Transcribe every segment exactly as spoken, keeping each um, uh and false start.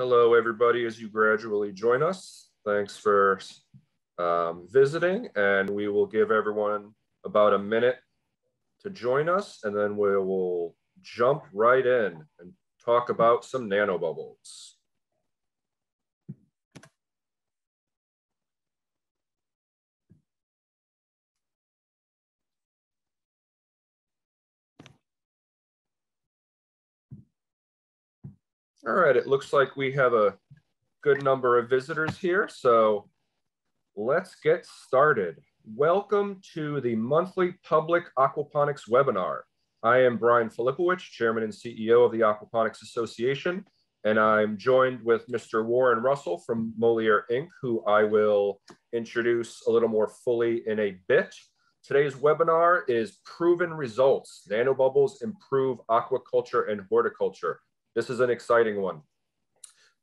Hello, everybody, as you gradually join us. Thanks for um, visiting, and we will give everyone about a minute to join us, and then we will jump right in and talk about some nanobubbles. All right, it looks like we have a good number of visitors here, so let's get started. Welcome to the monthly public aquaponics webinar. I am Brian Filipowicz, Chairman and C E O of the Aquaponics Association, and I'm joined with Mister Warren Russell from Moleaer, Incorporated, who I will introduce a little more fully in a bit. Today's webinar is Proven Results: Nanobubbles Improve Aquaculture and Horticulture. This is an exciting one.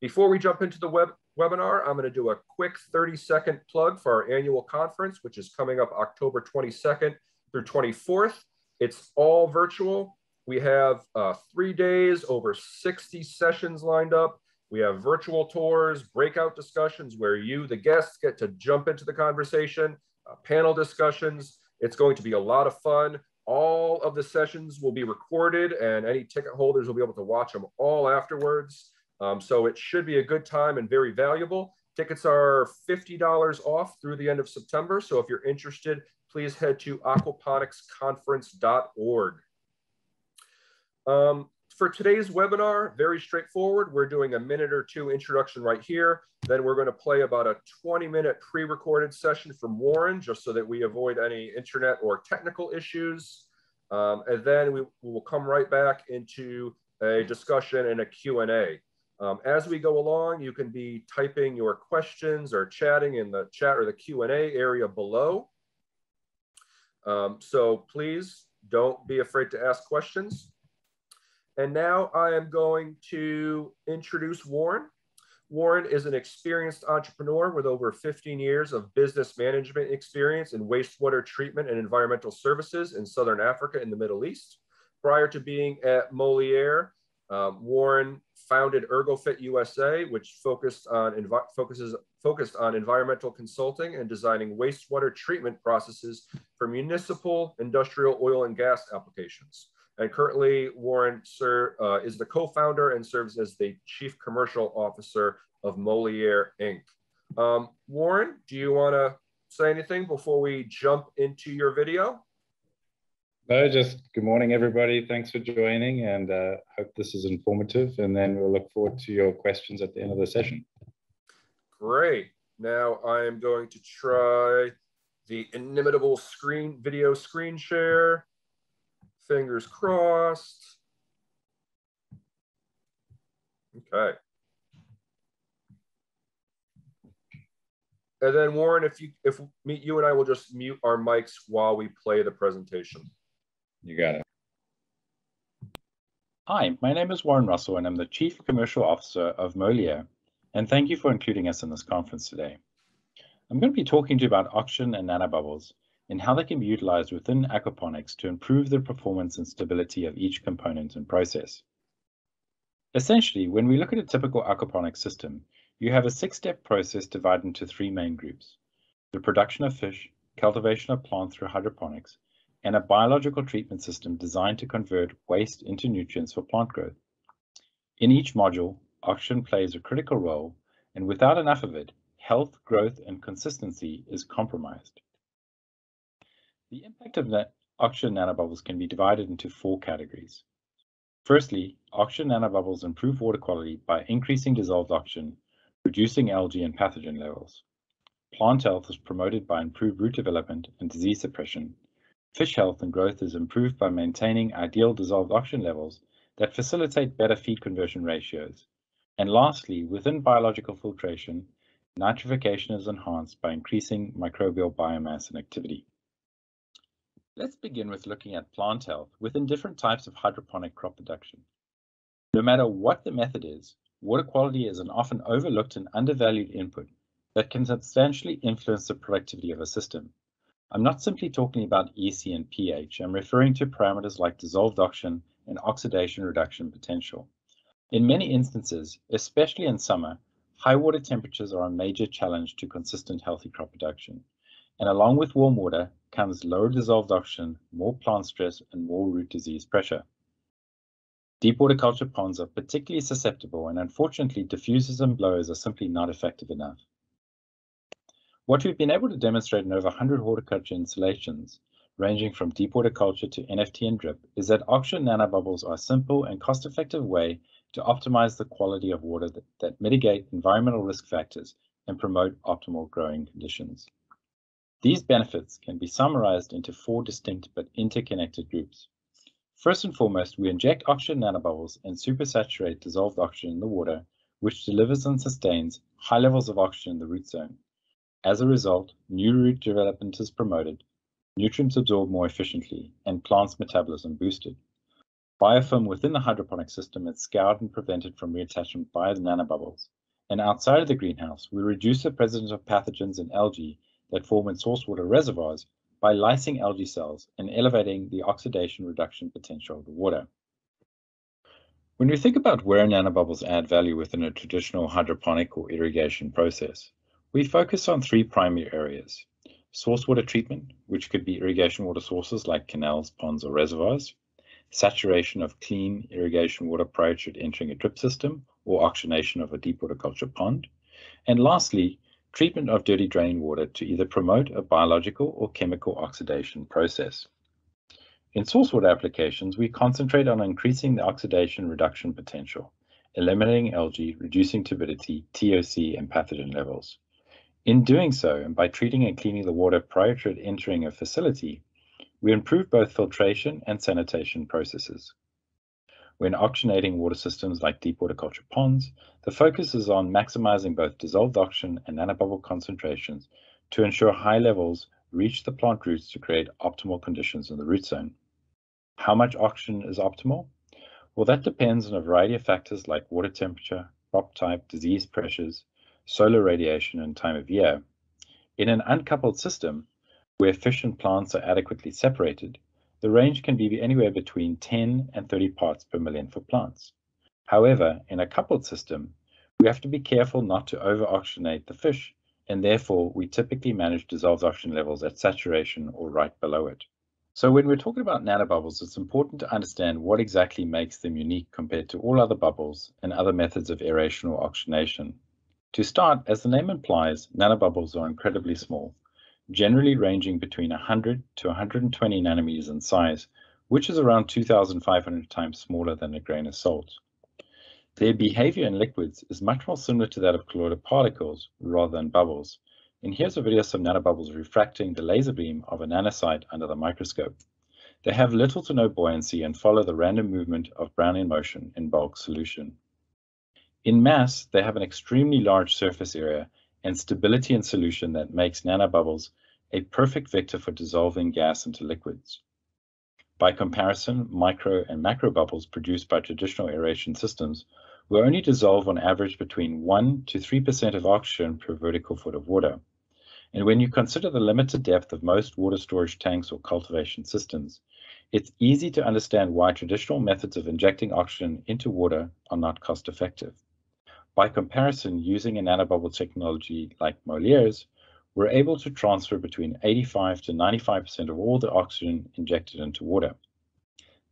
Before we jump into the web webinar, I'm going to do a quick thirty second plug for our annual conference, which is coming up October twenty-second through twenty-fourth. It's all virtual. We have uh, three days, over sixty sessions lined up. We have virtual tours, breakout discussions where you, the guests, get to jump into the conversation, uh, panel discussions. It's going to be a lot of fun. All of the sessions will be recorded, and any ticket holders will be able to watch them all afterwards. Um, so it should be a good time and very valuable. Tickets are fifty dollars off through the end of September. So if you're interested, please head to aquaponics conference dot org. Um, for today's webinar, very straightforward. We're doing a minute or two introduction right here. Then we're going to play about a twenty minute pre-recorded session from Warren, just so that we avoid any internet or technical issues. Um, and then we, we will come right back into a discussion and a Q and A. Um, as we go along, you can be typing your questions or chatting in the chat or the Q and A area below. Um, so please don't be afraid to ask questions. And now I am going to introduce Warren. Warren is an experienced entrepreneur with over fifteen years of business management experience in wastewater treatment and environmental services in Southern Africa and the Middle East. Prior to being at Moleaer, um, Warren founded ErgoFit U S A, which focused on, focuses, focused on environmental consulting and designing wastewater treatment processes for municipal, industrial, oil, and gas applications. And currently, Warren sir, uh, is the co-founder and serves as the Chief Commercial Officer of Moleaer, Incorporated. Um, Warren, do you want to say anything before we jump into your video? No, just good morning, everybody. Thanks for joining, and uh, hope this is informative. And then we'll look forward to your questions at the end of the session. Great. Now I am going to try the inimitable screen video screen share. Fingers crossed. Okay. And then Warren, if you, if me, you and I will just mute our mics while we play the presentation. You got it. Hi, my name is Warren Russell, and I'm the Chief Commercial Officer of Moleaer. And thank you for including us in this conference today. I'm going to be talking to you about oxygen and nanobubbles, and how they can be utilized within aquaponics to improve the performance and stability of each component and process. Essentially, when we look at a typical aquaponics system, you have a six-step process divided into three main groups: the production of fish, cultivation of plants through hydroponics, and a biological treatment system designed to convert waste into nutrients for plant growth. In each module, oxygen plays a critical role, and without enough of it, health, growth, and consistency is compromised. The impact of oxygen nanobubbles can be divided into four categories. Firstly, oxygen nanobubbles improve water quality by increasing dissolved oxygen, reducing algae and pathogen levels. Plant health is promoted by improved root development and disease suppression. Fish health and growth is improved by maintaining ideal dissolved oxygen levels that facilitate better feed conversion ratios. And lastly, within biological filtration, nitrification is enhanced by increasing microbial biomass and activity. Let's begin with looking at plant health within different types of hydroponic crop production. No matter what the method is, water quality is an often overlooked and undervalued input that can substantially influence the productivity of a system. I'm not simply talking about E C and pH, I'm referring to parameters like dissolved oxygen and oxidation reduction potential. In many instances, especially in summer, high water temperatures are a major challenge to consistent healthy crop production. And along with warm water comes lower dissolved oxygen, more plant stress, and more root disease pressure. Deep water culture ponds are particularly susceptible, and unfortunately, diffusers and blowers are simply not effective enough. What we've been able to demonstrate in over one hundred horticulture installations, ranging from deep water culture to N F T and drip, is that oxygen nanobubbles are a simple and cost-effective way to optimize the quality of water that, that mitigate environmental risk factors and promote optimal growing conditions. These benefits can be summarized into four distinct but interconnected groups. First and foremost, we inject oxygen nanobubbles and supersaturate dissolved oxygen in the water, which delivers and sustains high levels of oxygen in the root zone. As a result, new root development is promoted, nutrients absorbed more efficiently, and plants' metabolism boosted. Biofilm within the hydroponic system is scoured and prevented from reattachment by the nanobubbles. And outside of the greenhouse, we reduce the presence of pathogens and algae that form in source water reservoirs by lysing algae cells and elevating the oxidation reduction potential of the water. When we think about where nanobubbles add value within a traditional hydroponic or irrigation process, we focus on three primary areas: source water treatment, which could be irrigation water sources like canals, ponds, or reservoirs; saturation of clean irrigation water prior to it entering a drip system or oxygenation of a deep water culture pond; and lastly, treatment of dirty drain water to either promote a biological or chemical oxidation process. In source water applications, we concentrate on increasing the oxidation reduction potential, eliminating algae, reducing turbidity, T O C, and pathogen levels. In doing so, and by treating and cleaning the water prior to it entering a facility, we improve both filtration and sanitation processes. When oxygenating water systems like deep water culture ponds, the focus is on maximizing both dissolved oxygen and nanobubble concentrations to ensure high levels reach the plant roots to create optimal conditions in the root zone. How much oxygen is optimal? Well, that depends on a variety of factors like water temperature, crop type, disease pressures, solar radiation, and time of year. In an uncoupled system, where fish and plants are adequately separated, the range can be anywhere between ten and thirty parts per million for plants. However, in a coupled system, we have to be careful not to over-oxygenate the fish, and therefore we typically manage dissolved oxygen levels at saturation or right below it. So when we're talking about nanobubbles, it's important to understand what exactly makes them unique compared to all other bubbles and other methods of aeration or oxygenation. To start, as the name implies, nanobubbles are incredibly small, generally ranging between one hundred to one hundred twenty nanometers in size, which is around two thousand five hundred times smaller than a grain of salt. Their behavior in liquids is much more similar to that of colloidal particles rather than bubbles. And here's a video of some nanobubbles refracting the laser beam of a nanosite under the microscope. They have little to no buoyancy and follow the random movement of Brownian motion in bulk solution. In mass, they have an extremely large surface area and stability in solution that makes nanobubbles a perfect vector for dissolving gas into liquids. By comparison, micro and macro bubbles produced by traditional aeration systems will only dissolve on average between one to three percent of oxygen per vertical foot of water. And when you consider the limited depth of most water storage tanks or cultivation systems, it's easy to understand why traditional methods of injecting oxygen into water are not cost effective. By comparison, using a nanobubble technology like Moleaer's, we're able to transfer between eighty-five to ninety-five percent of all the oxygen injected into water.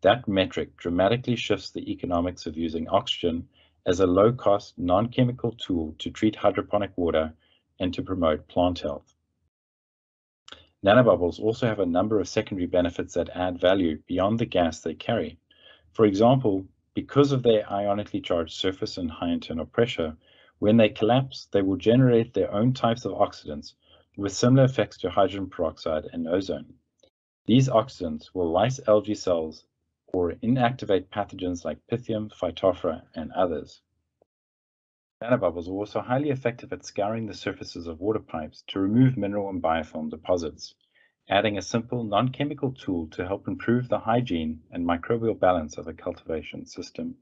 That metric dramatically shifts the economics of using oxygen as a low-cost, non-chemical tool to treat hydroponic water and to promote plant health. Nanobubbles also have a number of secondary benefits that add value beyond the gas they carry. For example, because of their ionically charged surface and high internal pressure, when they collapse, they will generate their own types of oxidants with similar effects to hydrogen peroxide and ozone. These oxidants will lyse algae cells or inactivate pathogens like Pythium, Phytophthora, and others. Nanobubbles are also highly effective at scouring the surfaces of water pipes to remove mineral and biofilm deposits, adding a simple non-chemical tool to help improve the hygiene and microbial balance of a cultivation system.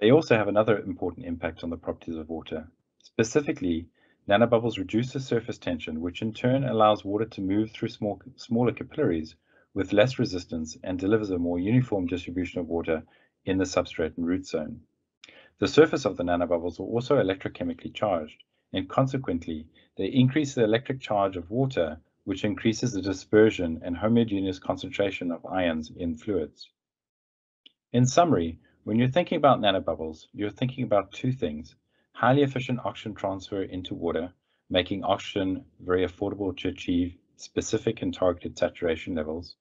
They also have another important impact on the properties of water. Specifically, nanobubbles reduce the surface tension, which in turn allows water to move through small, smaller capillaries with less resistance and delivers a more uniform distribution of water in the substrate and root zone. The surface of the nanobubbles are also electrochemically charged, and consequently, they increase the electric charge of water, which increases the dispersion and homogeneous concentration of ions in fluids. In summary, when you're thinking about nanobubbles, you're thinking about two things: highly efficient oxygen transfer into water, making oxygen very affordable to achieve specific and targeted saturation levels,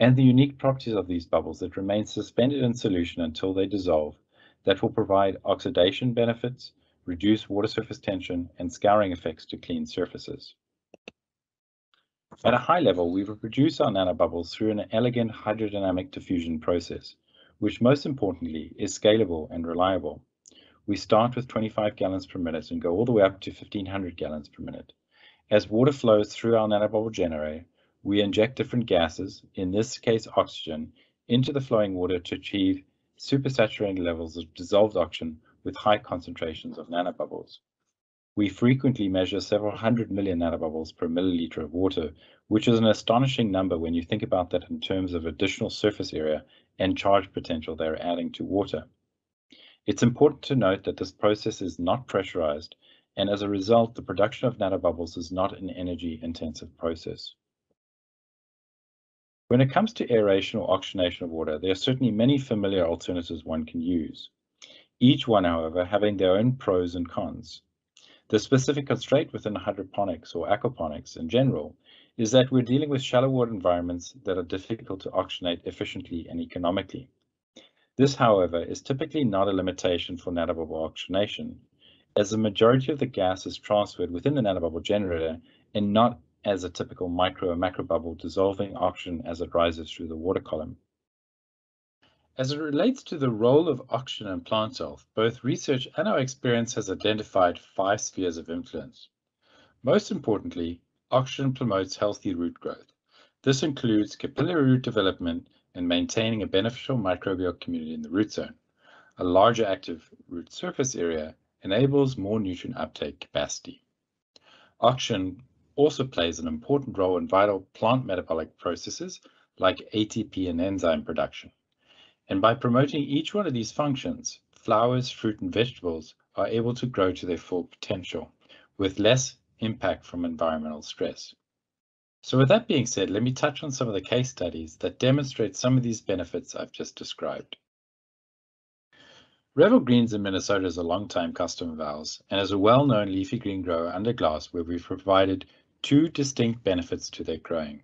and the unique properties of these bubbles that remain suspended in solution until they dissolve, that will provide oxidation benefits, reduce water surface tension, and scouring effects to clean surfaces. At a high level, we will produce our nanobubbles through an elegant hydrodynamic diffusion process, which most importantly is scalable and reliable. We start with twenty-five gallons per minute and go all the way up to fifteen hundred gallons per minute. As water flows through our nanobubble generator, we inject different gases, in this case oxygen, into the flowing water to achieve supersaturated levels of dissolved oxygen with high concentrations of nanobubbles. We frequently measure several hundred million nanobubbles per milliliter of water, which is an astonishing number when you think about that in terms of additional surface area and charge potential they're adding to water. It's important to note that this process is not pressurized, and as a result, the production of nanobubbles is not an energy-intensive process. When it comes to aeration or oxygenation of water, there are certainly many familiar alternatives one can use, each one, however, having their own pros and cons. The specific constraint within hydroponics or aquaponics in general is that we're dealing with shallow water environments that are difficult to oxygenate efficiently and economically. This, however, is typically not a limitation for nanobubble oxygenation, as the majority of the gas is transferred within the nanobubble generator and not as a typical micro or macro bubble dissolving oxygen as it rises through the water column. As it relates to the role of oxygen and plant health, both research and our experience has identified five spheres of influence. Most importantly, oxygen promotes healthy root growth. This includes capillary root development and maintaining a beneficial microbial community in the root zone. A larger active root surface area enables more nutrient uptake capacity. Oxygen also plays an important role in vital plant metabolic processes like A T P and enzyme production. And by promoting each one of these functions, flowers, fruit, and vegetables are able to grow to their full potential with less impact from environmental stress. So with that being said, let me touch on some of the case studies that demonstrate some of these benefits I've just described. Revel Greens in Minnesota is a long-time customer of ours and is a well-known leafy green grower under glass where we've provided two distinct benefits to their growing.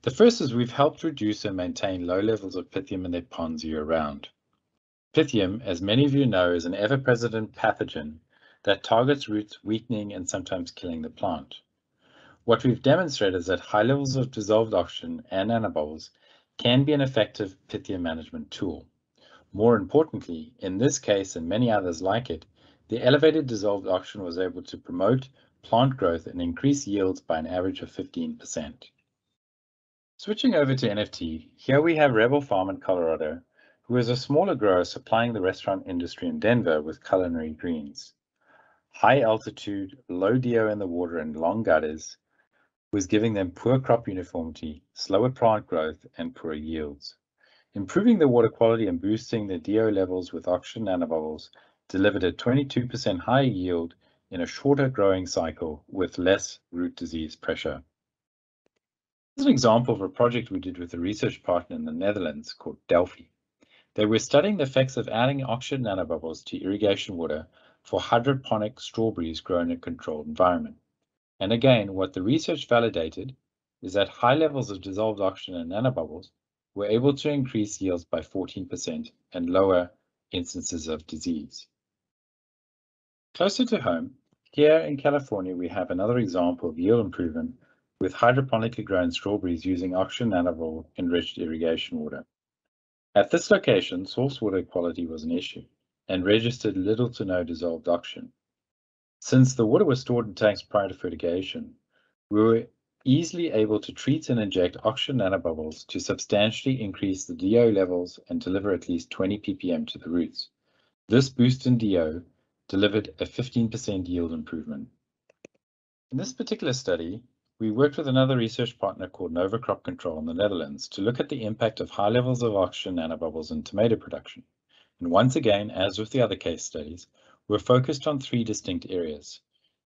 The first is we've helped reduce and maintain low levels of Pythium in their ponds year-round. Pythium, as many of you know, is an ever-present pathogen that targets roots, weakening and sometimes killing the plant. What we've demonstrated is that high levels of dissolved oxygen and nanobubbles can be an effective Pythium management tool. More importantly, in this case and many others like it, the elevated dissolved oxygen was able to promote plant growth and increase yields by an average of fifteen percent. Switching over to N F T, here we have Rebel Farm in Colorado, who is a smaller grower supplying the restaurant industry in Denver with culinary greens. High altitude, low D O in the water and long gutters was giving them poor crop uniformity, slower plant growth and poor yields. Improving the water quality and boosting the D O levels with oxygen nanobubbles delivered a twenty-two percent higher yield in a shorter growing cycle with less root disease pressure. This is an example of a project we did with a research partner in the Netherlands called Delphi. They were studying the effects of adding oxygen nanobubbles to irrigation water for hydroponic strawberries grown in a controlled environment. And again, what the research validated is that high levels of dissolved oxygen and nanobubbles were able to increase yields by fourteen percent and lower instances of disease. Closer to home, here in California, we have another example of yield improvement with hydroponically grown strawberries using oxygen nanobubble enriched irrigation water. At this location, source water quality was an issue and registered little to no dissolved oxygen. Since the water was stored in tanks prior to fertigation, we were easily able to treat and inject oxygen nanobubbles to substantially increase the D O levels and deliver at least twenty p p m to the roots. This boost in D O delivered a fifteen percent yield improvement. In this particular study, We worked with another research partner called Nova Crop Control in the Netherlands to look at the impact of high levels of oxygen nanobubbles in tomato production. And once again, as with the other case studies, we're focused on three distinct areas: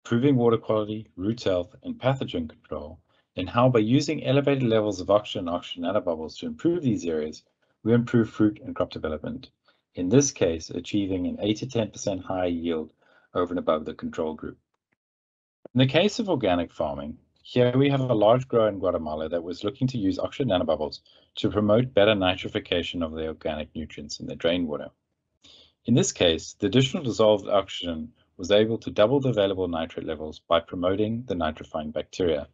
improving water quality, root health, and pathogen control, and how by using elevated levels of oxygen and oxygen nanobubbles to improve these areas, we improve fruit and crop development. In this case, achieving an eight to ten percent higher yield over and above the control group. In the case of organic farming, here we have a large grower in Guatemala that was looking to use oxygen nanobubbles to promote better nitrification of the organic nutrients in their drain water. In this case, the additional dissolved oxygen was able to double the available nitrate levels by promoting the nitrifying bacteria.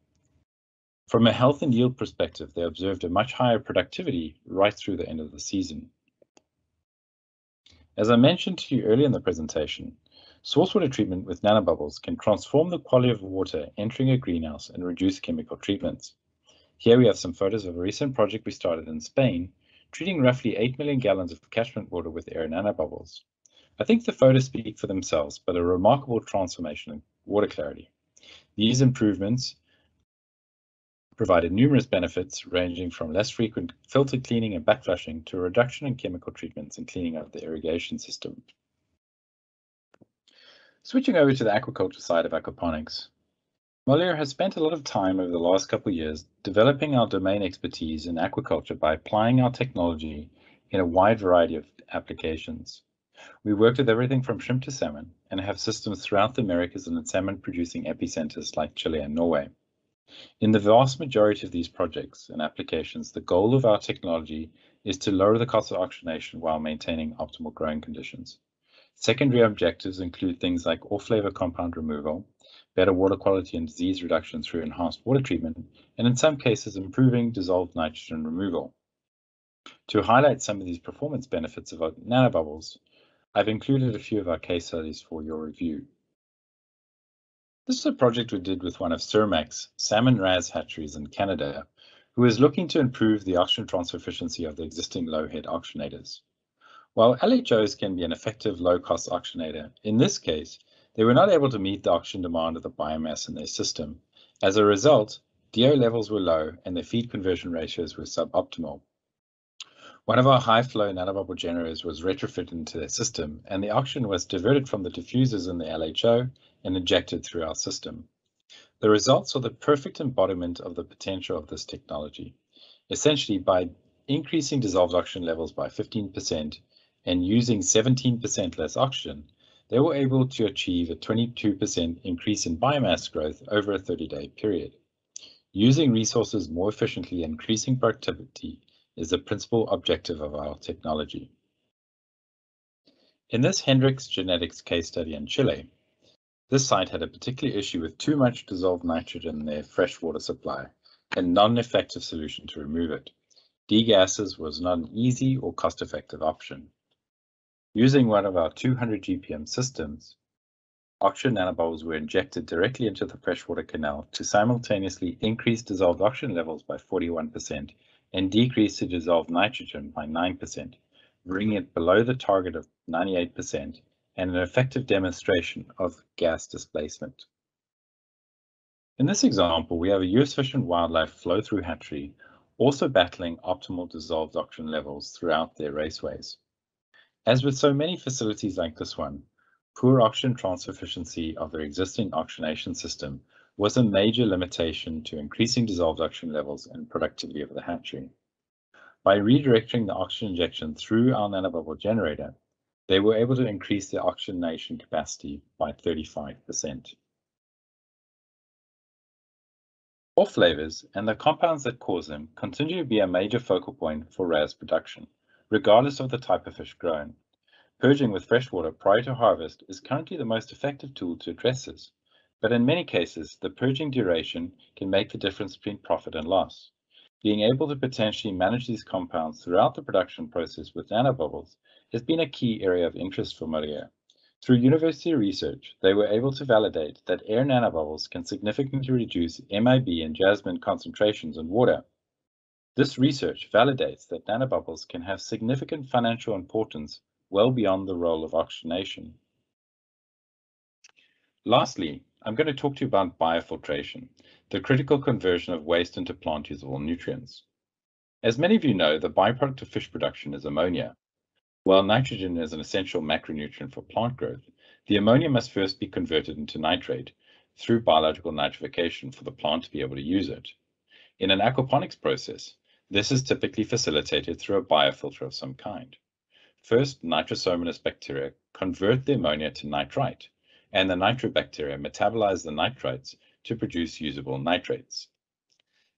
From a health and yield perspective, they observed a much higher productivity right through the end of the season. As I mentioned to you earlier in the presentation, source water treatment with nanobubbles can transform the quality of water entering a greenhouse and reduce chemical treatments. Here we have some photos of a recent project we started in Spain, treating roughly eight million gallons of catchment water with air nanobubbles. I think the photos speak for themselves, but a remarkable transformation in water clarity. These improvements provided numerous benefits ranging from less frequent filter cleaning and backflushing to a reduction in chemical treatments and cleaning up the irrigation system. Switching over to the aquaculture side of aquaponics, Moleaer has spent a lot of time over the last couple of years developing our domain expertise in aquaculture by applying our technology in a wide variety of applications. We worked with everything from shrimp to salmon and have systems throughout the Americas and in salmon producing epicenters like Chile and Norway. In the vast majority of these projects and applications, the goal of our technology is to lower the cost of oxygenation while maintaining optimal growing conditions. Secondary objectives include things like off-flavor compound removal, better water quality and disease reduction through enhanced water treatment, and in some cases improving dissolved nitrogen removal. To highlight some of these performance benefits of our nanobubbles, I've included a few of our case studies for your review. This is a project we did with one of Cermaq's salmon raz hatcheries in Canada, who is looking to improve the oxygen transfer efficiency of the existing low-head oxygenators. While L H Os can be an effective low-cost oxygenator, in this case, they were not able to meet the oxygen demand of the biomass in their system. As a result, D O levels were low and their feed conversion ratios were suboptimal. One of our high-flow nanobubble generators was retrofitted into their system, and the oxygen was diverted from the diffusers in the L H O and injected through our system. The results are the perfect embodiment of the potential of this technology. Essentially, by increasing dissolved oxygen levels by fifteen percent and using seventeen percent less oxygen, they were able to achieve a twenty-two percent increase in biomass growth over a thirty-day period. Using resources more efficiently and increasing productivity is the principal objective of our technology. In this Hendrix genetics case study in Chile, this site had a particular issue with too much dissolved nitrogen in their freshwater supply and not an effective solution to remove it. Degases was not an easy or cost-effective option. Using one of our two hundred G P M systems, oxygen nanobubbles were injected directly into the freshwater canal to simultaneously increase dissolved oxygen levels by forty-one percent and decrease the dissolved nitrogen by nine percent, bringing it below the target of ninety-eight percent and an effective demonstration of gas displacement. In this example, we have a U S Fish and Wildlife flow-through hatchery also battling optimal dissolved oxygen levels throughout their raceways. As with so many facilities like this one, poor oxygen transfer efficiency of their existing oxygenation system was a major limitation to increasing dissolved oxygen levels and productivity of the hatchery. By redirecting the oxygen injection through our nanobubble generator, they were able to increase their oxygenation capacity by thirty-five percent. Off flavors and the compounds that cause them continue to be a major focal point for raz production, regardless of the type of fish grown. Purging with freshwater prior to harvest is currently the most effective tool to address this. But in many cases, the purging duration can make the difference between profit and loss. Being able to potentially manage these compounds throughout the production process with nanobubbles has been a key area of interest for Moleaer. Through university research, they were able to validate that air nanobubbles can significantly reduce M I B and jasmine concentrations in water. This research validates that nanobubbles can have significant financial importance well beyond the role of oxygenation. Lastly, I'm going to talk to you about biofiltration, the critical conversion of waste into plant-usable nutrients. As many of you know, the byproduct of fish production is ammonia. While nitrogen is an essential macronutrient for plant growth, the ammonia must first be converted into nitrate through biological nitrification for the plant to be able to use it. In an aquaponics process, this is typically facilitated through a biofilter of some kind. First, nitrosomonas bacteria convert the ammonia to nitrite, and the nitrobacteria metabolize the nitrites to produce usable nitrates.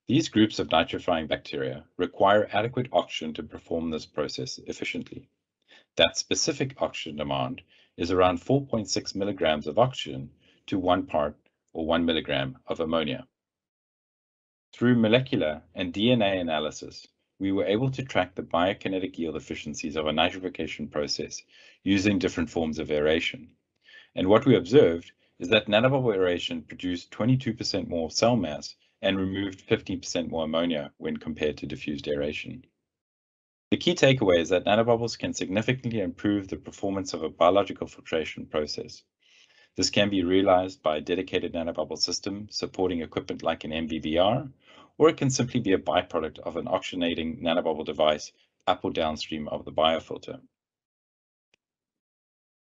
These groups of nitrifying bacteria require adequate oxygen to perform this process efficiently. That specific oxygen demand is around four point six milligrams of oxygen to one part or one milligram of ammonia. Through molecular and D N A analysis, we were able to track the biokinetic yield efficiencies of a nitrification process using different forms of aeration. And what we observed is that nanobubble aeration produced twenty-two percent more cell mass and removed fifteen percent more ammonia when compared to diffused aeration. The key takeaway is that nanobubbles can significantly improve the performance of a biological filtration process. This can be realized by a dedicated nanobubble system supporting equipment like an M B B R, or it can simply be a byproduct of an oxygenating nanobubble device up or downstream of the biofilter.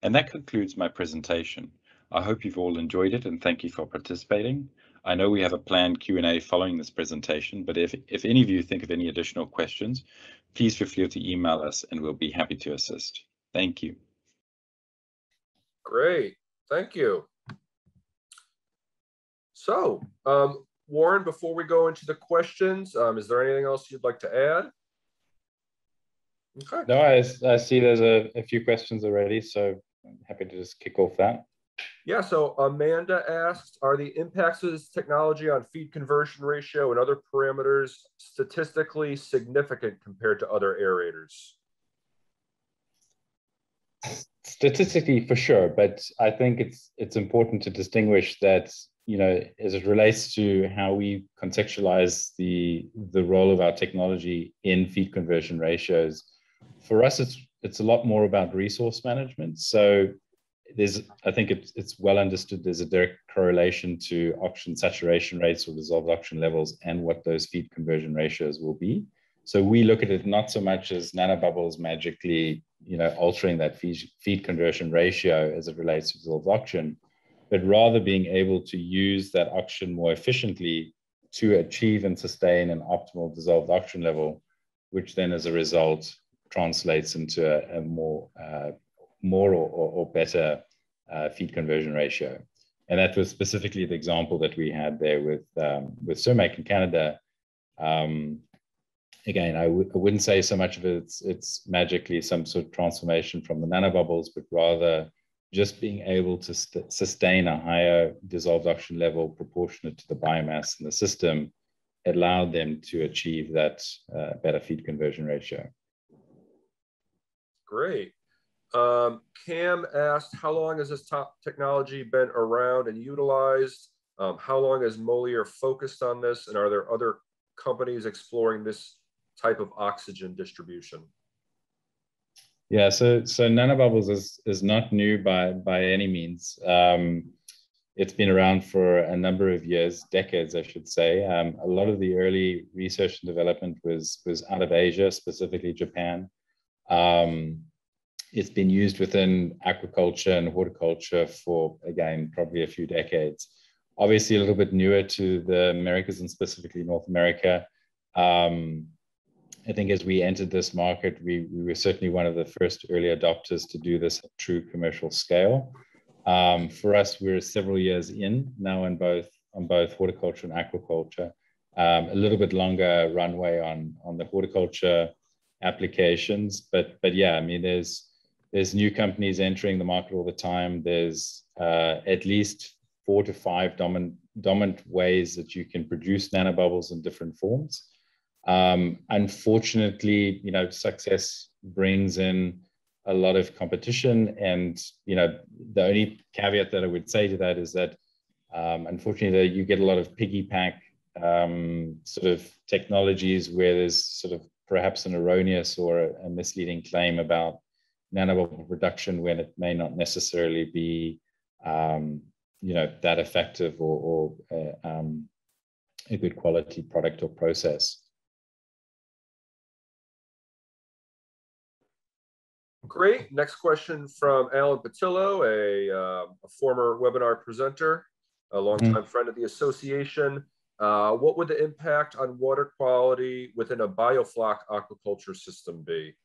And that concludes my presentation. I hope you've all enjoyed it and thank you for participating. I know we have a planned Q and A following this presentation, but if, if any of you think of any additional questions, please feel free to email us and we'll be happy to assist. Thank you. Great, thank you. So, um, Warren, before we go into the questions, um, is there anything else you'd like to add? Okay. No, I, I see there's a, a few questions already, so I'm happy to just kick off that. Yeah, so Amanda asks, are the impacts of this technology on feed conversion ratio and other parameters statistically significant compared to other aerators? Statistically, for sure, but I think it's it's important to distinguish that, you know, as it relates to how we contextualize the the role of our technology in feed conversion ratios. For us, it's it's a lot more about resource management. So there's, I think it's, it's well understood, there's a direct correlation to oxygen saturation rates or dissolved oxygen levels and what those feed conversion ratios will be. So we look at it not so much as nanobubbles magically, you know, altering that feed, feed conversion ratio as it relates to dissolved oxygen, but rather being able to use that oxygen more efficiently to achieve and sustain an optimal dissolved oxygen level, which then as a result translates into a, a more uh, more or, or better uh, feed conversion ratio. And that was specifically the example that we had there with, um, with Cermaq in Canada. Um, again, I, I wouldn't say so much of it's, it's magically some sort of transformation from the nanobubbles, but rather just being able to sustain a higher dissolved oxygen level proportionate to the biomass in the system allowed them to achieve that uh, better feed conversion ratio. Great. Um, Cam asked, how long has this top technology been around and utilized? Um, how long has Moleaer focused on this? And are there other companies exploring this type of oxygen distribution? Yeah, so, so nanobubbles is, is not new by, by any means. Um, it's been around for a number of years, decades, I should say. Um, a lot of the early research and development was, was out of Asia, specifically Japan. Um, It's been used within aquaculture and horticulture for, again, probably a few decades. Obviously a little bit newer to the Americas and specifically North America. Um, I think as we entered this market, we, we were certainly one of the first early adopters to do this at true commercial scale. Um, for us, we're several years in now on both, on both horticulture and aquaculture. Um, a little bit longer runway on, on the horticulture applications, but, but yeah, I mean, there's, There's new companies entering the market all the time. There's uh, at least four to five dominant, dominant ways that you can produce nanobubbles in different forms. Um, unfortunately, you know, success brings in a lot of competition. And, you know, the only caveat that I would say to that is that, um, unfortunately, you get a lot of piggyback um, sort of technologies where there's sort of perhaps an erroneous or a, a misleading claim about nanobubble production when it may not necessarily be um, you know, that effective or, or uh, um, a good quality product or process. Great. Next question from Alan Patillo, a, uh, a former webinar presenter, a longtime mm-hmm. friend of the association. Uh, what would the impact on water quality within a biofloc aquaculture system be?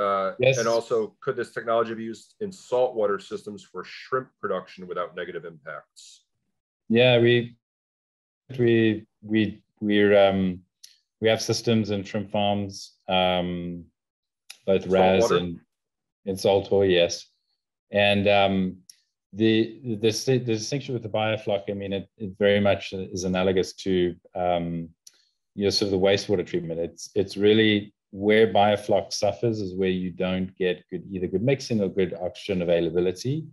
Uh, yes. And also, could this technology be used in saltwater systems for shrimp production without negative impacts? Yeah, we we we we're um, we have systems in shrimp farms, um, both R A S and in saltwater. Yes, and um, the, the the distinction with the biofloc, I mean, it, it very much is analogous to um, you know, sort of the wastewater treatment. It's it's really where biofloc suffers is where you don't get good, either good mixing or good oxygen availability.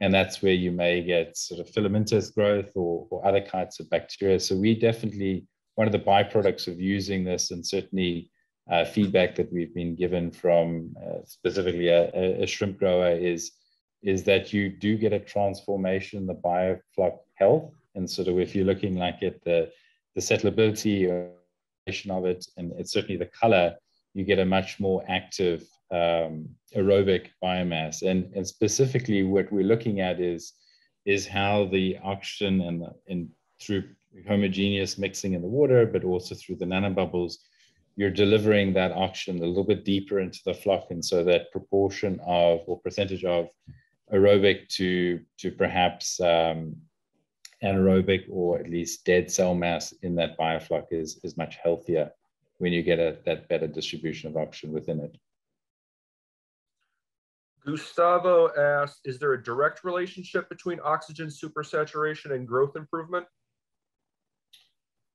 And that's where you may get sort of filamentous growth or, or other kinds of bacteria. So we definitely, one of the byproducts of using this, and certainly uh, feedback that we've been given from uh, specifically a, a shrimp grower is, is that you do get a transformation in the biofloc health. And sort of if you're looking like at the, the settleability of it, and it's certainly the color, you get a much more active um, aerobic biomass. And, and specifically what we're looking at is, is how the oxygen and, the, and through homogeneous mixing in the water, but also through the nanobubbles, you're delivering that oxygen a little bit deeper into the flock. And so that proportion of, or percentage of aerobic to, to perhaps um, anaerobic, or at least dead cell mass in that biofloc is, is much healthier when you get a, that better distribution of oxygen within it. Gustavo asked, is there a direct relationship between oxygen supersaturation and growth improvement?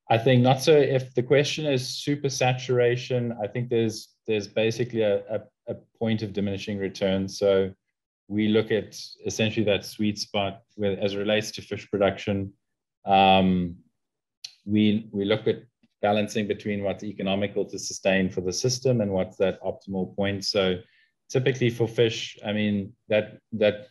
I think not so. If the question is supersaturation, I think there's, there's basically a, a, a point of diminishing return. So we look at essentially that sweet spot with, as it relates to fish production. Um, we, we look at balancing between what's economical to sustain for the system and what's that optimal point. So typically for fish, I mean, that that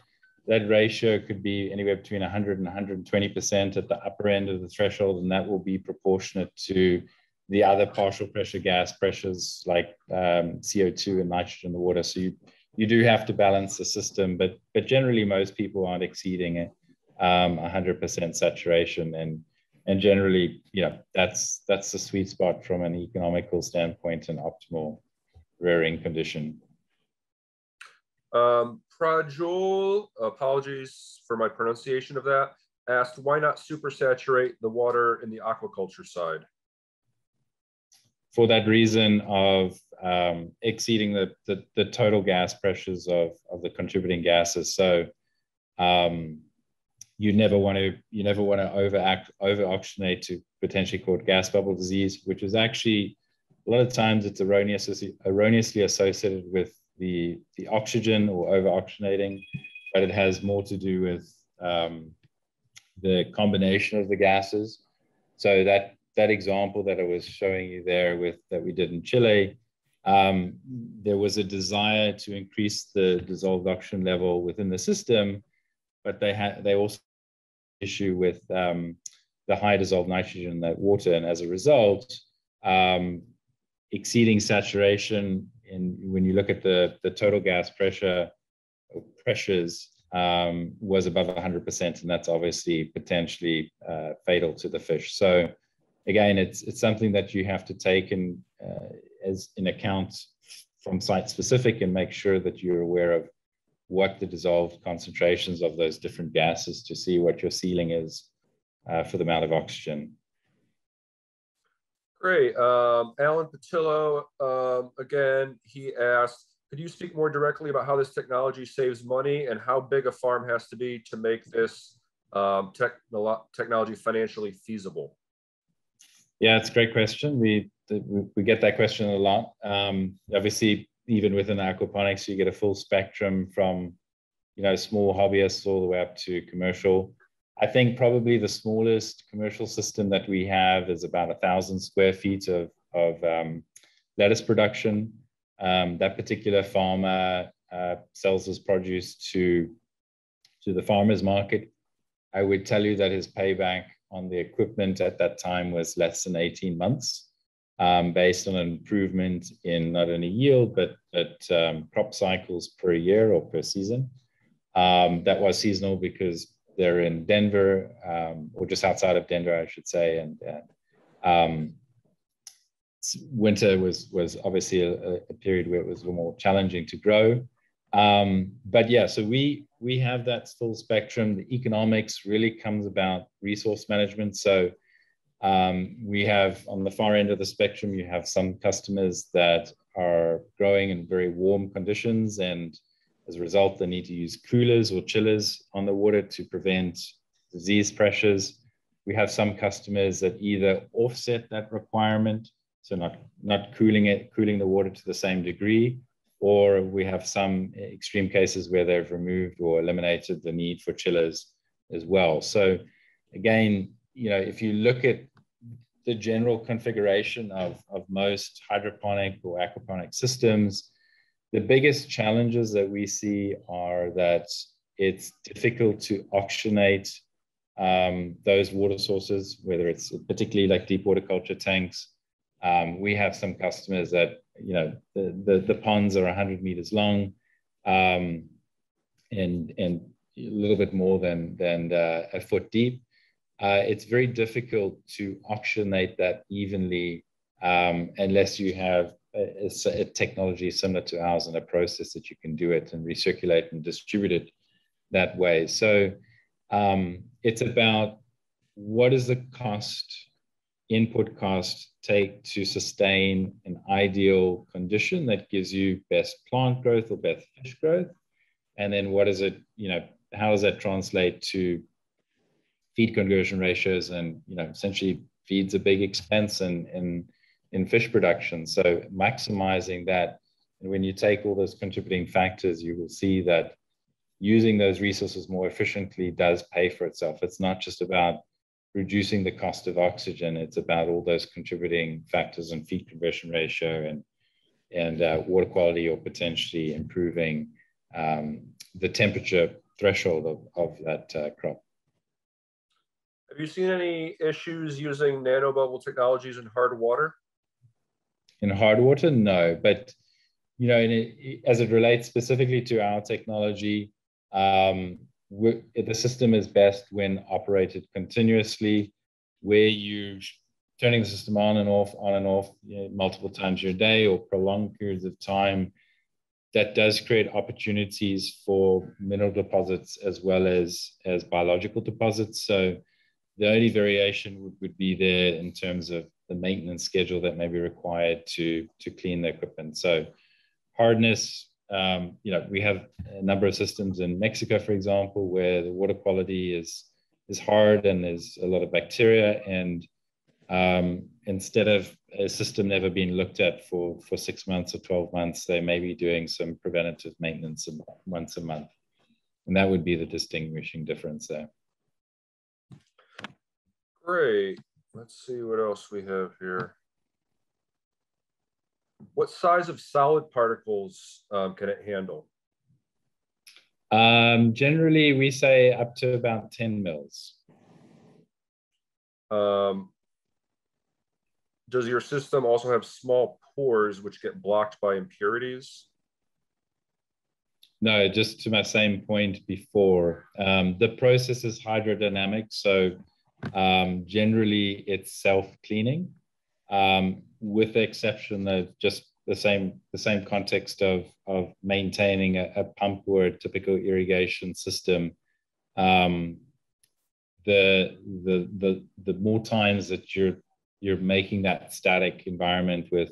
that ratio could be anywhere between one hundred and one hundred twenty percent at the upper end of the threshold, and that will be proportionate to the other partial pressure gas pressures like um, C O two and nitrogen in the water. So you, you do have to balance the system, but, but generally most people aren't exceeding it, um, one hundred percent saturation. And And generally, yeah, that's that's the sweet spot from an economical standpoint and optimal rearing condition. Um, Prajol, apologies for my pronunciation of that, asked, why not supersaturate the water in the aquaculture side? For that reason of um, exceeding the, the, the total gas pressures of, of the contributing gases. So, um, You never want to you never want to overact over oxygenate to potentially cause gas bubble disease, which is actually a lot of times it's erroneously erroneously associated with the the oxygen or over oxygenating, but it has more to do with um, the combination of the gases. So that that example that I was showing you there with that we did in Chile, um, there was a desire to increase the dissolved oxygen level within the system, but they had they also issue with um, the high dissolved nitrogen in that water. And as a result, um, exceeding saturation in when you look at the, the total gas pressure pressures um, was above one hundred percent. And that's obviously potentially uh, fatal to the fish. So again, it's, it's something that you have to take in, uh, as in account from site specific and make sure that you're aware of what the dissolved concentrations of those different gases to see what your ceiling is uh, for the amount of oxygen. Great. Um, Alan Patillo, um, again, he asked, could you speak more directly about how this technology saves money and how big a farm has to be to make this um, technolo- technology financially feasible? Yeah, it's a great question. We, we, we get that question a lot. Um, obviously, even within aquaponics, you get a full spectrum from, you know, small hobbyists all the way up to commercial. I think probably the smallest commercial system that we have is about a thousand square feet of, of um, lettuce production. Um, that particular farmer uh, sells his produce to, to the farmer's market I would tell you that his payback on the equipment at that time was less than eighteen months, um, based on an improvement in not only yield, but, but um, crop cycles per year or per season. Um, that was seasonal because they're in Denver, um, or just outside of Denver, I should say. And uh, um, winter was, was obviously a, a period where it was a little more challenging to grow. Um, but yeah, so we, we have that full spectrum. The economics really comes about resource management. So um, we have, on the far end of the spectrum, you have some customers that are growing in very warm conditions, and as a result, they need to use coolers or chillers on the water to prevent disease pressures. We have some customers that either offset that requirement, so not, not cooling it, cooling the water to the same degree, or we have some extreme cases where they've removed or eliminated the need for chillers as well. So again, you know, if you look at the general configuration of, of most hydroponic or aquaponic systems, the biggest challenges that we see are that it's difficult to oxygenate um, those water sources, whether it's particularly like deep water culture tanks. Um, we have some customers that, you know, the, the, the ponds are one hundred meters long, um, and, and a little bit more than, than uh, a foot deep. Uh, it's very difficult to oxygenate that evenly um, unless you have a, a technology similar to ours and a process that you can do it and recirculate and distribute it that way. So um, it's about what is the cost, input cost, take to sustain an ideal condition that gives you best plant growth or best fish growth, and then what is it, you know, how does that translate to feed conversion ratios? And, you know, essentially feed's a big expense in in, in fish production, so maximizing that. And when you take all those contributing factors, you will see that using those resources more efficiently does pay for itself. It's not just about reducing the cost of oxygen, it's about all those contributing factors and feed conversion ratio and, and uh, water quality, or potentially improving um, the temperature threshold of, of that uh, crop. Have you seen any issues using nanobubble technologies in hard water? In hard water, no. But, you know, in it, as it relates specifically to our technology, um, We're, the system is best when operated continuously, where you're turning the system on and off, on and off, you know, multiple times a day or prolonged periods of time. That does create opportunities for mineral deposits as well as, as biological deposits. So the only variation would, would be there in terms of the maintenance schedule that may be required to, to clean the equipment. So hardness, Um, you know, we have a number of systems in Mexico, for example, where the water quality is is hard and there's a lot of bacteria. And um, instead of a system never being looked at for, for six months or twelve months, they may be doing some preventative maintenance once a month. And that would be the distinguishing difference there. Great. Let's see what else we have here. What size of solid particles um, can it handle? Um, generally, we say up to about ten mils. Um, does your system also have small pores which get blocked by impurities? No, just to my same point before. Um, the process is hydrodynamic, so um, generally it's self-cleaning. Um, with the exception of just the same the same context of, of maintaining a, a pump or a typical irrigation system, um, the, the, the, the more times that you're, you're making that static environment with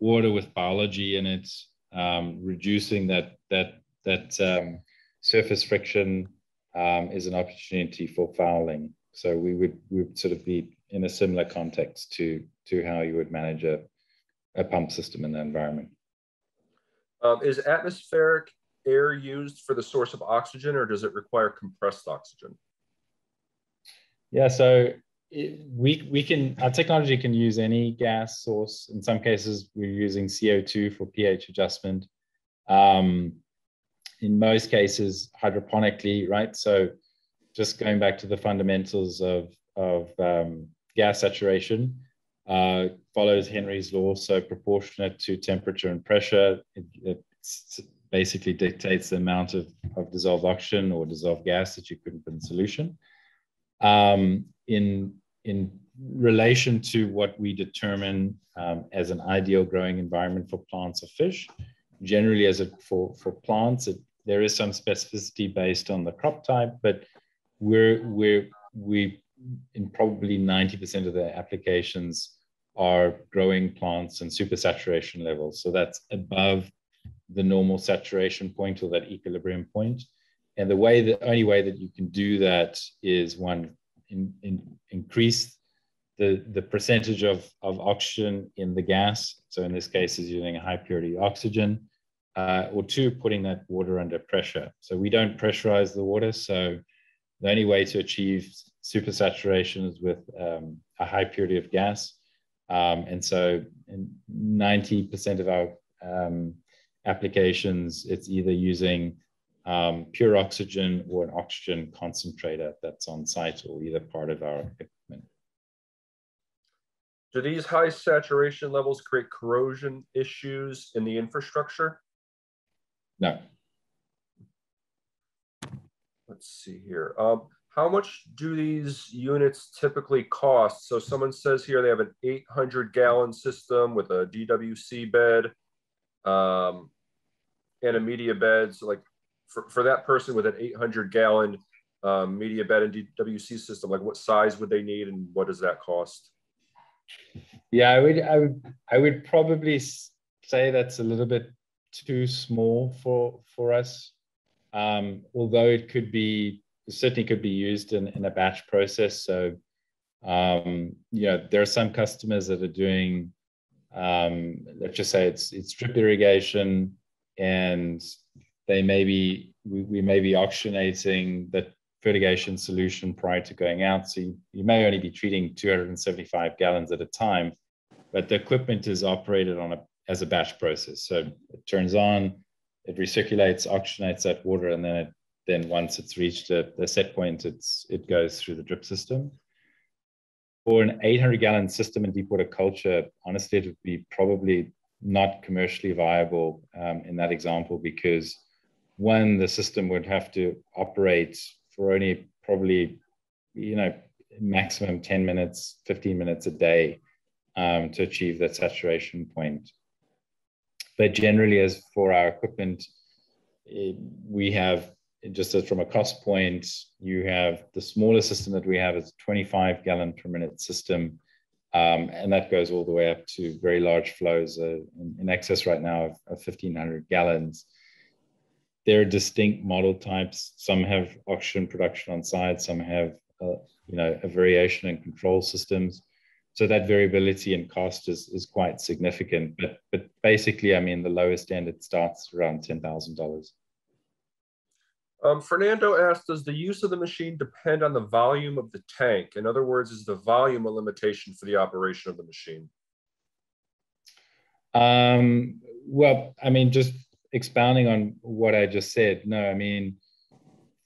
water, with biology in it, um, reducing that, that, that um, surface friction um, is an opportunity for fouling. So we would, we would sort of be in a similar context to, to how you would manage a, a pump system in that environment. Um, is atmospheric air used for the source of oxygen, or does it require compressed oxygen? Yeah, so it, we, we can, our technology can use any gas source. In some cases, we're using C O two for pH adjustment. Um, in most cases, hydroponically, right? So just going back to the fundamentals of, of um, gas saturation, uh, follows Henry's law. So proportionate to temperature and pressure, it, it basically dictates the amount of, of dissolved oxygen or dissolved gas that you couldn't put in solution. Um, in, in relation to what we determine um, as an ideal growing environment for plants or fish, generally as a, for, for plants, it, there is some specificity based on the crop type, but we're, we're, we in probably ninety percent of the applications are growing plants and supersaturation levels. So that's above the normal saturation point or that equilibrium point. And the way, the only way that you can do that is one, in, in, increase the, the percentage of, of oxygen in the gas. So in this case is using a high purity oxygen, uh, or two, putting that water under pressure. So we don't pressurize the water. So the only way to achieve supersaturation is with um, a high purity of gas. Um, and so in ninety percent of our um, applications, it's either using um, pure oxygen or an oxygen concentrator that's on site or either part of our equipment. Do these high saturation levels create corrosion issues in the infrastructure? No. Let's see here. Um, how much do these units typically cost? So someone says here they have an eight hundred gallon system with a D W C bed um, and a media bed. So like for, for that person with an eight hundred gallon um, media bed and D W C system, like what size would they need and what does that cost? Yeah, I would, I would, I would probably say that's a little bit too small for for us. Um, although it could be, certainly could be used in, in a batch process. So, um, you know, there are some customers that are doing, um, let's just say it's it's drip irrigation, and they may be, we, we may be oxygenating that fertigation solution prior to going out. So you, you may only be treating two hundred seventy-five gallons at a time, but the equipment is operated on a, as a batch process. So it turns on, it recirculates, oxygenates that water, and then it, then once it's reached a, a set point, it's, it goes through the drip system. For an eight hundred gallon system in deep water culture, honestly, it would be probably not commercially viable um, in that example, because one, the system would have to operate for only probably, you know, maximum ten minutes, fifteen minutes a day um, to achieve that saturation point. But generally, as for our equipment, it, we have, just as from a cost point, you have the smaller system that we have is a twenty-five gallon per minute system. Um, and that goes all the way up to very large flows uh, in, in excess right now of, of fifteen hundred gallons. There are distinct model types. Some have oxygen production on site, some have, uh, you know, a variation in control systems. So that variability in cost is, is quite significant, but, but basically, I mean, the lowest end, it starts around ten thousand dollars. Um, Fernando asked, does the use of the machine depend on the volume of the tank? In other words, is the volume a limitation for the operation of the machine? Um, well, I mean, just expounding on what I just said, no, I mean,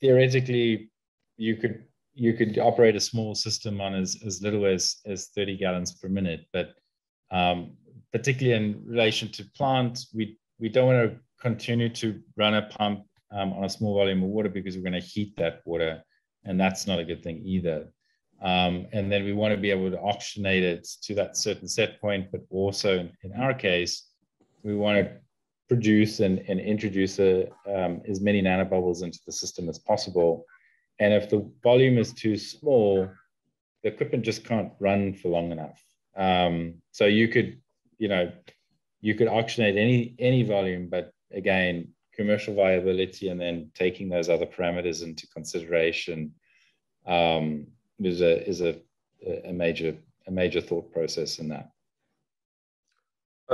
theoretically, you could you could operate a small system on as, as little as, as thirty gallons per minute, but um, particularly in relation to plants, we, we don't want to continue to run a pump um, on a small volume of water because we're going to heat that water, and that's not a good thing either. Um, and then we want to be able to oxygenate it to that certain set point, but also in, in our case, we want to produce and, and introduce a, um, as many nanobubbles into the system as possible. And if the volume is too small, the equipment just can't run for long enough. Um, so you could, you know, you could oxygenate any, any volume, but again, commercial viability and then taking those other parameters into consideration um, is, a, is a, a, major, a major thought process in that.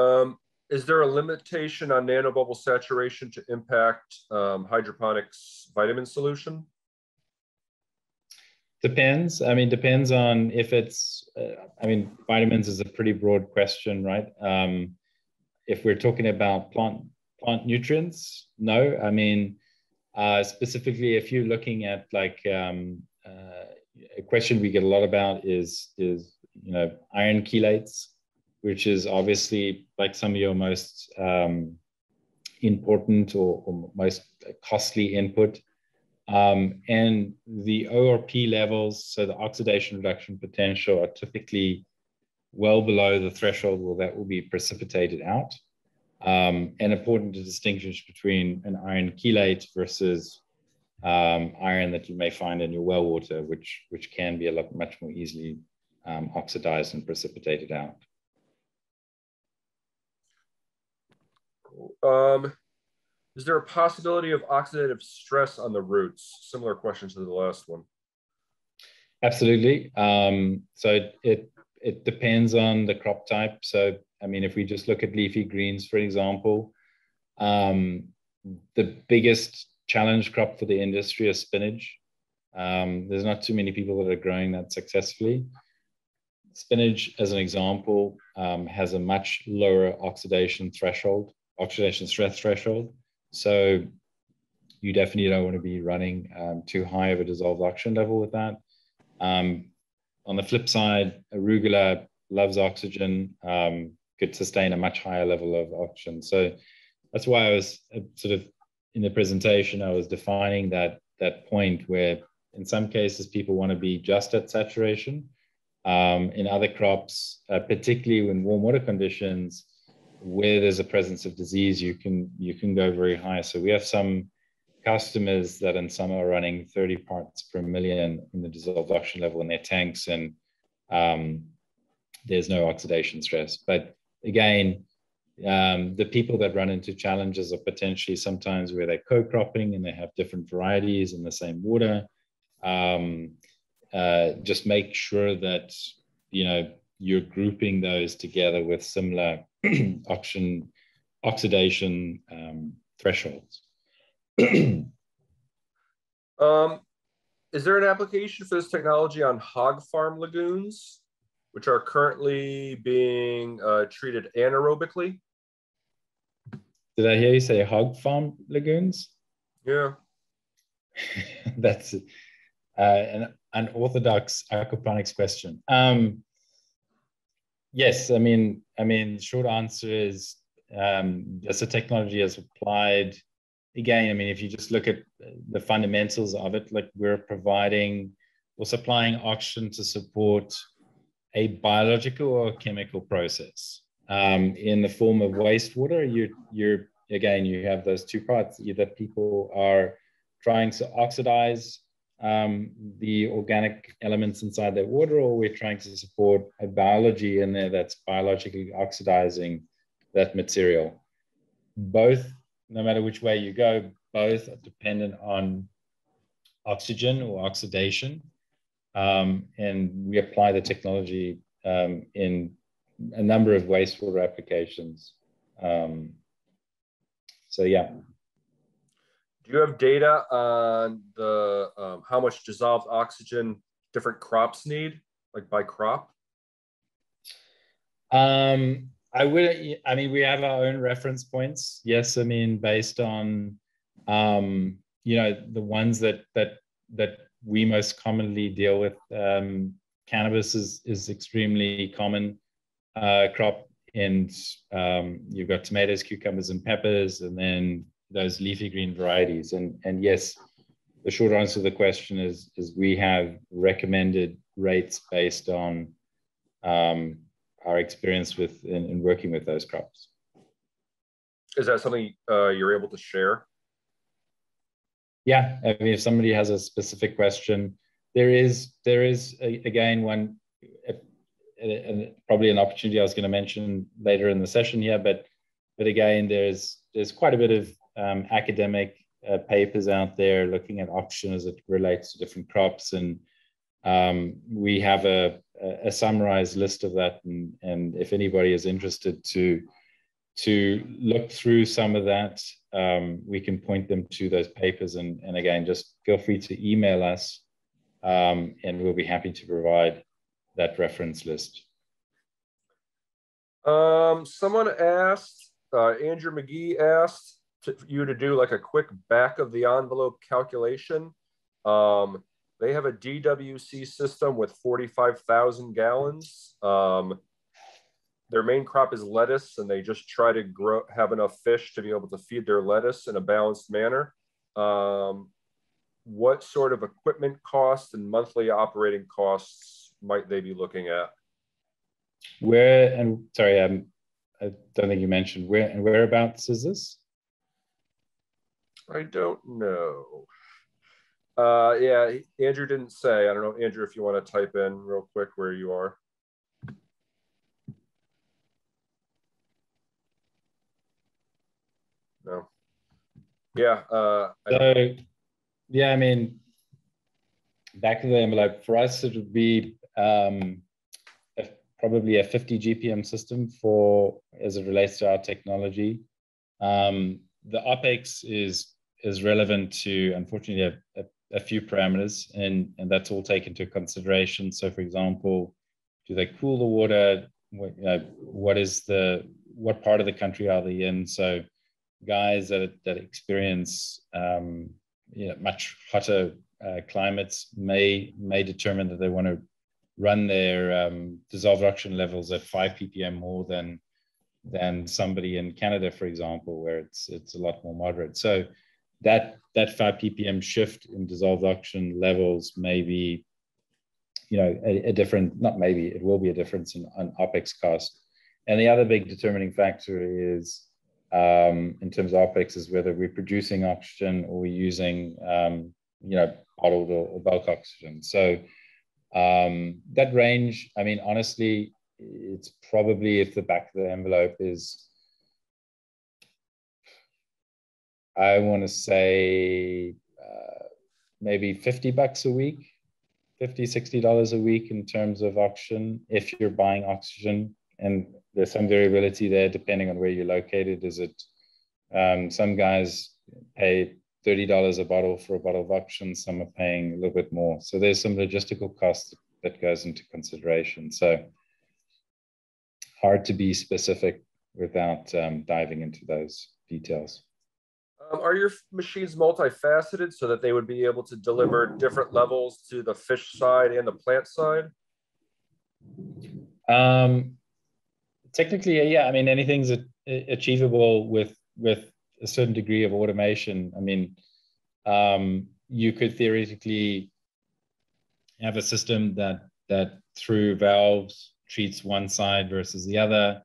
Um, is there a limitation on nanobubble saturation to impact um, hydroponics vitamin solution? Depends. I mean, depends on if it's, uh, I mean, vitamins is a pretty broad question, right? Um, if we're talking about plant, plant nutrients, no. I mean, Uh, specifically, if you're looking at like um, uh, a question we get a lot about is is you know iron chelates, which is obviously like some of your most um, important or, or most costly input, um, and the O R P levels, so the oxidation reduction potential, are typically well below the threshold where that will be precipitated out. Um, and important to distinguish between an iron chelate versus um, iron that you may find in your well water, which, which can be a lot much more easily um, oxidized and precipitated out. Um, is there a possibility of oxidative stress on the roots? Similar question to the last one. Absolutely. Um, so it, it, it depends on the crop type. So I mean, if we just look at leafy greens, for example, um, the biggest challenge crop for the industry is spinach. Um, there's not too many people that are growing that successfully. Spinach, as an example, um, has a much lower oxidation threshold, oxidation stress threshold. So you definitely don't want to be running um, too high of a dissolved oxygen level with that. Um, on the flip side, arugula loves oxygen. Um, could sustain a much higher level of oxygen. So that's why I was sort of in the presentation, I was defining that, that point where in some cases people want to be just at saturation. Um, in other crops, uh, particularly in warm water conditions where there's a presence of disease, you can, you can go very high. So we have some customers that in summer are running thirty parts per million in the dissolved oxygen level in their tanks, and um, there's no oxidation stress. But again, um, the people that run into challenges are potentially sometimes where they're co-cropping and they have different varieties in the same water. Um, uh, just make sure that, you know, you're grouping those together with similar oxygen, oxidation um, thresholds. um, is there an application for this technology on hog farm lagoons, which are currently being uh, treated anaerobically? Did I hear you say hog farm lagoons? Yeah. That's uh, an unorthodox aquaponics question. Um, yes, I mean, I mean, short answer is um, yes, the technology is applied. Again, I mean, if you just look at the fundamentals of it, like we're providing or supplying oxygen to support a biological or chemical process. Um, in the form of wastewater, you're, you're, again, you have those two parts. Either people are trying to oxidize um, the organic elements inside their water, or we're trying to support a biology in there that's biologically oxidizing that material. Both, no matter which way you go, both are dependent on oxygen or oxidation. Um, and we apply the technology um, in a number of wastewater applications. Um, so, yeah. Do you have data on the um, how much dissolved oxygen different crops need, like by crop? Um, I would. I mean, we have our own reference points. Yes, I mean, based on um, you know, the ones that that that. we most commonly deal with. Um, cannabis is, is extremely common uh, crop, and um, you've got tomatoes, cucumbers, and peppers, and then those leafy green varieties. And, and yes, the short answer to the question is, is we have recommended rates based on um, our experience with in, in working with those crops. Is that something uh, you're able to share? Yeah, I mean, if somebody has a specific question, there is, there is a, again, one, a, a, a, probably an opportunity I was going to mention later in the session here, but, but again, there's, there's quite a bit of um, academic uh, papers out there looking at oxygen as it relates to different crops, and um, we have a, a, a summarized list of that, and, and if anybody is interested to, to look through some of that, um, we can point them to those papers. And, and again, just feel free to email us um, and we'll be happy to provide that reference list. Um, someone asked, uh, Andrew McGee asked, to, you to do like a quick back of the envelope calculation, um, they have a D W C system with forty-five thousand gallons. Um, their main crop is lettuce, and they just try to grow, have enough fish to be able to feed their lettuce in a balanced manner. Um, what sort of equipment costs and monthly operating costs might they be looking at? Where, and sorry, um, I don't think you mentioned where and whereabouts is this? I don't know. Uh, yeah, Andrew didn't say. I don't know, Andrew, if you want to type in real quick where you are. No. Yeah. Uh, so, I yeah, I mean, back of the envelope, for us, it would be um, a, probably a fifty G P M system for, as it relates to our technology. Um, the OpEx is is relevant to, unfortunately, a, a, a few parameters, and, and that's all taken into consideration. So, for example, do they cool the water? What, you know, what is the, what part of the country are they in? So, guys that that experience um, you know, much hotter uh, climates may may determine that they want to run their um, dissolved oxygen levels at five P P M more than than somebody in Canada, for example, where it's it's a lot more moderate. So that that five P P M shift in dissolved oxygen levels may be, you know, a, a different, not maybe, it will be a difference in on OpEx cost. And the other big determining factor is, um, in terms of OpEx, is whether we're producing oxygen or we're using, um, you know, bottled or, or bulk oxygen. So um, that range, I mean, honestly, it's probably, if the back of the envelope is, I want to say uh, maybe fifty bucks a week, fifty, sixty dollars a week in terms of oxygen, if you're buying oxygen. And there's some variability there depending on where you're located. Is it, um, some guys pay thirty dollars a bottle for a bottle of oxygen, some are paying a little bit more. So there's some logistical cost that goes into consideration. So hard to be specific without um, diving into those details. Um, are your machines multifaceted so that they would be able to deliver different levels to the fish side and the plant side? Um, technically, yeah. I mean, anything's a, a, achievable with with a certain degree of automation. I mean, um, you could theoretically have a system that that through valves treats one side versus the other.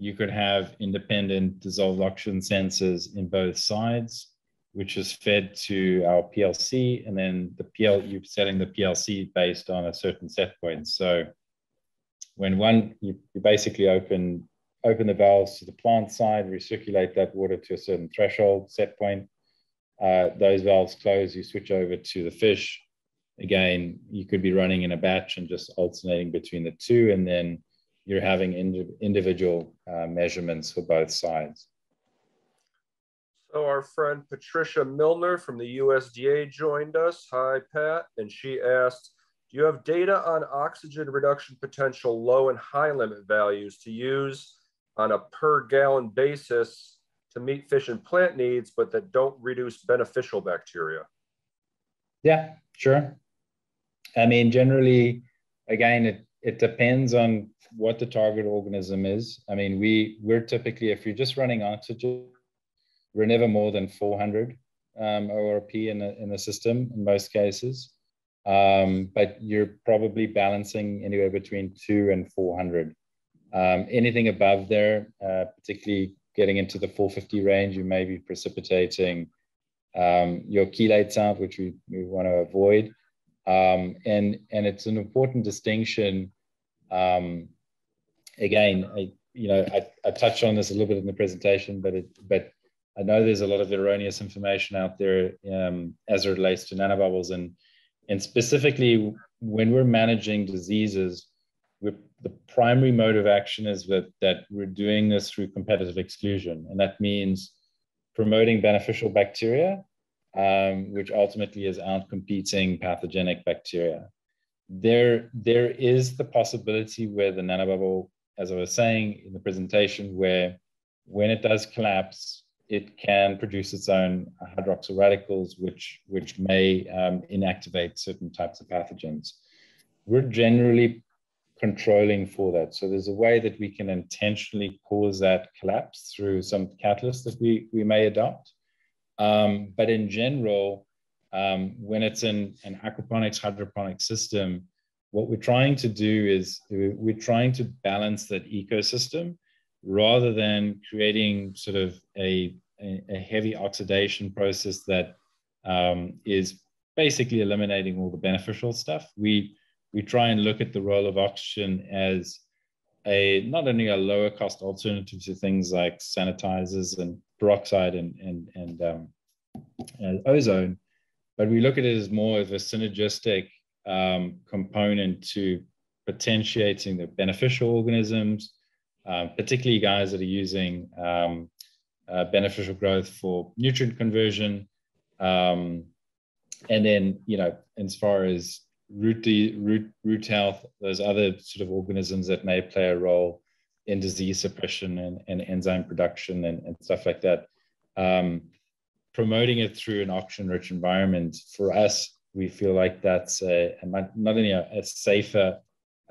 You could have independent dissolved oxygen sensors in both sides, which is fed to our P L C, and then the P L, you're setting the P L C based on a certain set point. So when one, you, you basically open, open the valves to the plant side, recirculate that water to a certain threshold set point. Uh, those valves close, you switch over to the fish. Again, you could be running in a batch and just alternating between the two, and then you're having ind individual uh, measurements for both sides. So our friend Patricia Milner from the U S D A joined us. Hi, Pat. And she asked, do you have data on oxygen reduction potential low and high limit values to use on a per gallon basis to meet fish and plant needs, but that don't reduce beneficial bacteria? Yeah, sure. I mean, generally, again, it, it depends on what the target organism is. I mean, we, we're typically, if you're just running oxygen, we're never more than four hundred um, O R P in the, in the system in most cases. Um, but you're probably balancing anywhere between two and four hundred. Um, anything above there, uh, particularly getting into the four fifty range, you may be precipitating um, your chelates out, which we, we want to avoid. Um, and, and it's an important distinction. Um, again, I, you know, I, I touched on this a little bit in the presentation, but, it, but I know there's a lot of erroneous information out there um, as it relates to nanobubbles. And, and specifically, when we're managing diseases, we're, the primary mode of action is that, that we're doing this through competitive exclusion. And that means promoting beneficial bacteria, Um, which ultimately is outcompeting pathogenic bacteria. There, there is the possibility where the nanobubble, as I was saying in the presentation, where when it does collapse, it can produce its own hydroxyl radicals, which, which may um, inactivate certain types of pathogens. We're generally controlling for that. So there's a way that we can intentionally cause that collapse through some catalyst that we, we may adopt. Um, but in general, um, when it's in an aquaponics hydroponic system, what we're trying to do is we're trying to balance that ecosystem rather than creating sort of a, a heavy oxidation process that um, is basically eliminating all the beneficial stuff. We, we try and look at the role of oxygen as a, not only a lower cost alternative to things like sanitizers and peroxide and, and, and, um, and ozone, but we look at it as more of a synergistic Um, component to potentiating the beneficial organisms, uh, particularly guys that are using um, uh, beneficial growth for nutrient conversion. Um, and then, you know, as far as root, root, root health, those other sort of organisms that may play a role in disease suppression and, and enzyme production and, and stuff like that. Um, promoting it through an oxygen-rich environment for us, we feel like that's a, a, not only a, a safer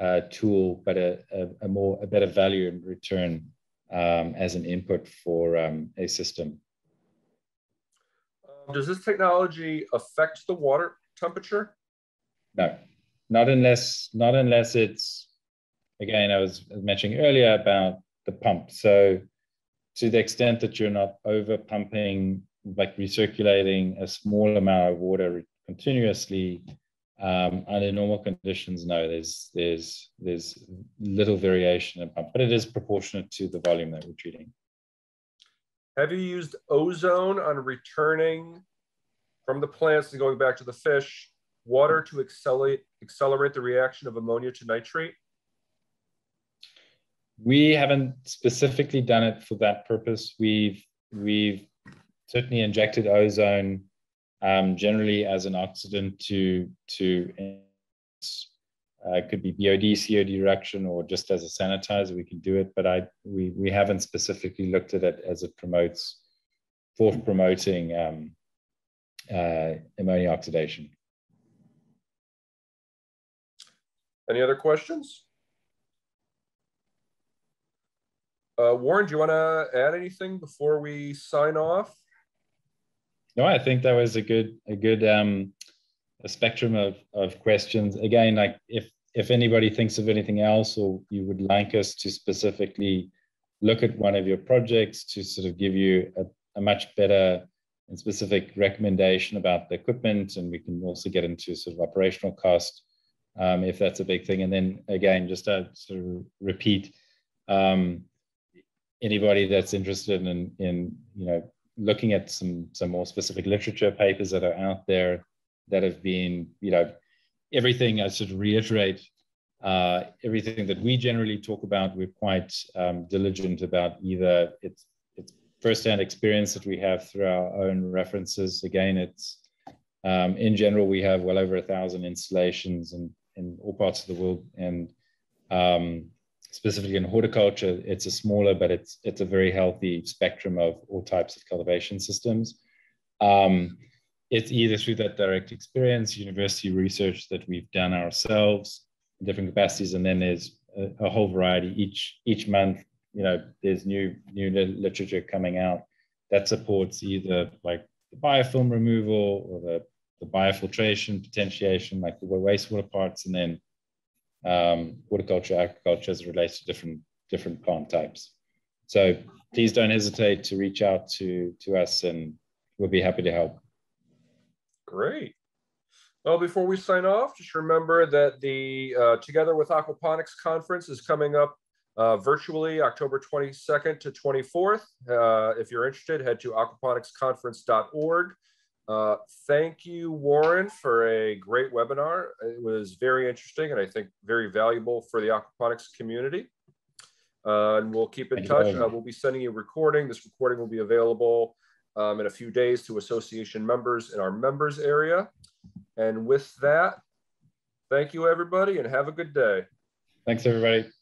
uh, tool, but a, a, a more a better value in return um, as an input for um, a system. Um, does this technology affect the water temperature? No, not unless not unless it's, again, I was mentioning earlier about the pump. So to the extent that you're not over pumping, like recirculating a small amount of water continuously, um, under normal conditions, no, there's there's there's little variation in pump, but it is proportionate to the volume that we're treating. Have you used ozone on returning from the plants and going back to the fish water to accelerate accelerate the reaction of ammonia to nitrate? We haven't specifically done it for that purpose. We've we've certainly injected ozone, Um, generally as an oxidant to, to uh, it could be B O D, C O D reduction, or just as a sanitizer, we can do it. But I, we, we haven't specifically looked at it as it promotes, for promoting um, uh, ammonia oxidation. Any other questions? Uh, Warren, do you want to add anything before we sign off? No, I think that was a good a good um, a spectrum of, of questions. Again, like if if anybody thinks of anything else, or you would like us to specifically look at one of your projects to sort of give you a, a much better and specific recommendation about the equipment, and we can also get into sort of operational cost um, if that's a big thing. And then again, just to sort of repeat, um, anybody that's interested in in you know. looking at some, some more specific literature papers that are out there that have been, you know, everything I should reiterate, uh, everything that we generally talk about, we're quite um, diligent about either it's, it's firsthand experience that we have through our own references. Again, it's, um, in general, we have well over a thousand installations in, in all parts of the world, and um, specifically in horticulture, it's a smaller, but it's it's a very healthy spectrum of all types of cultivation systems. Um, it's either through that direct experience, university research that we've done ourselves in different capacities, and then there's a, a whole variety each each month. You know, there's new new literature coming out that supports either like the biofilm removal or the the biofiltration potentiation, like the wastewater parts, and then um horticulture, agriculture as it relates to different different plant types. So please don't hesitate to reach out to to us, and we'll be happy to help. Great. Well, before we sign off, just remember that the uh, Together with Aquaponics conference is coming up uh, virtually October twenty-second to twenty-fourth. Uh, if you're interested, head to aquaponics conference dot org. Uh, thank you, Warren, for a great webinar. It was very interesting, and I think very valuable for the aquaponics community. Uh, and we'll keep in thank touch. Uh, we'll be sending you a recording. This recording will be available um, in a few days to association members in our members area. And with that, thank you, everybody, and have a good day. Thanks, everybody.